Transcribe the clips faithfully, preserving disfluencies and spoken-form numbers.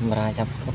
merayap kok.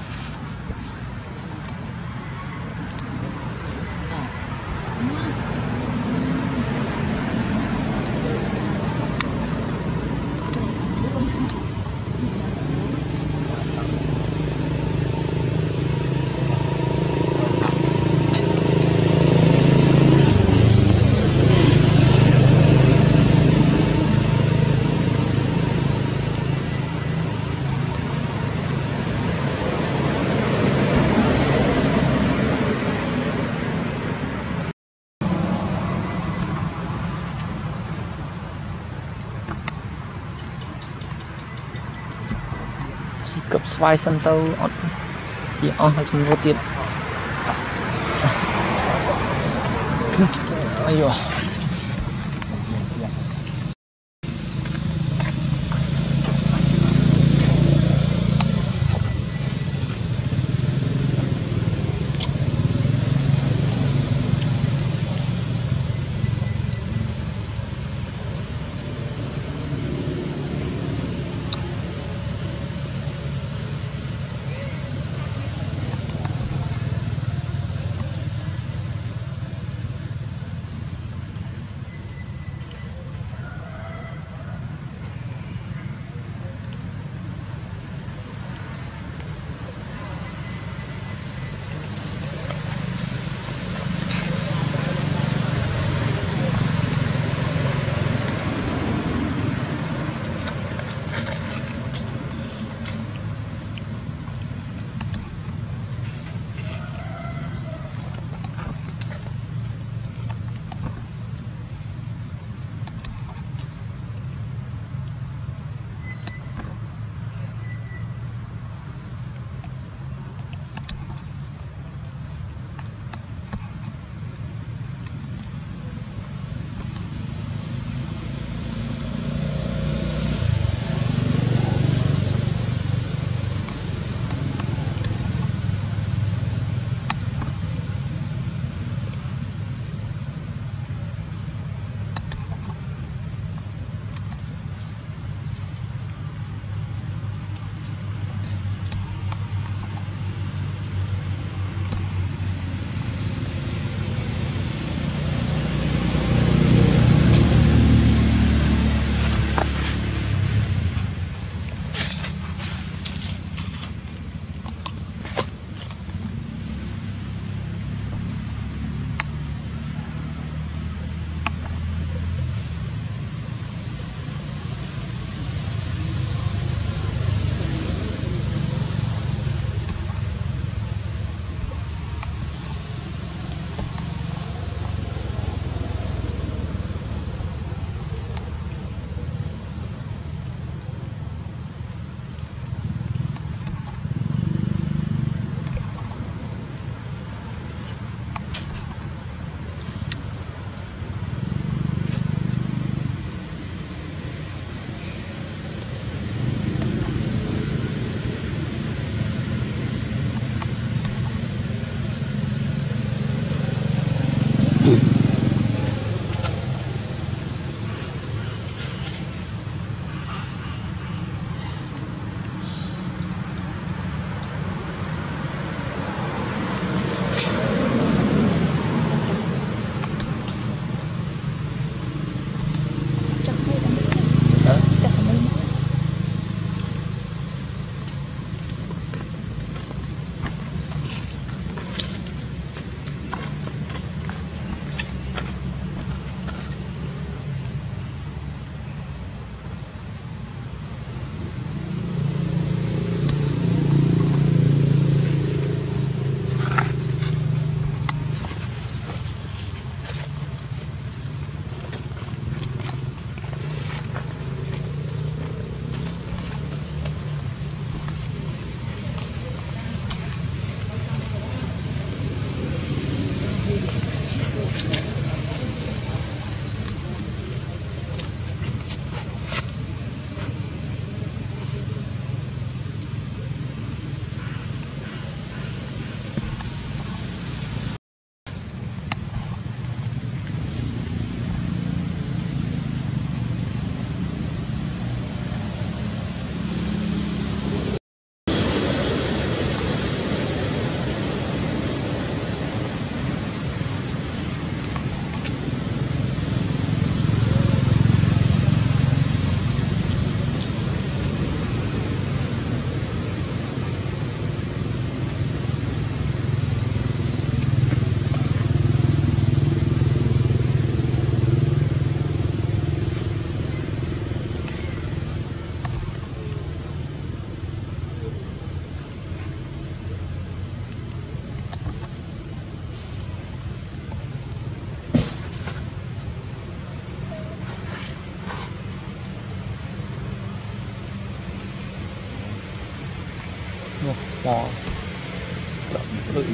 Cụp xoay sân tâu chỉ on hay chúng vô tiệt ai rồi Đỏ đậm tự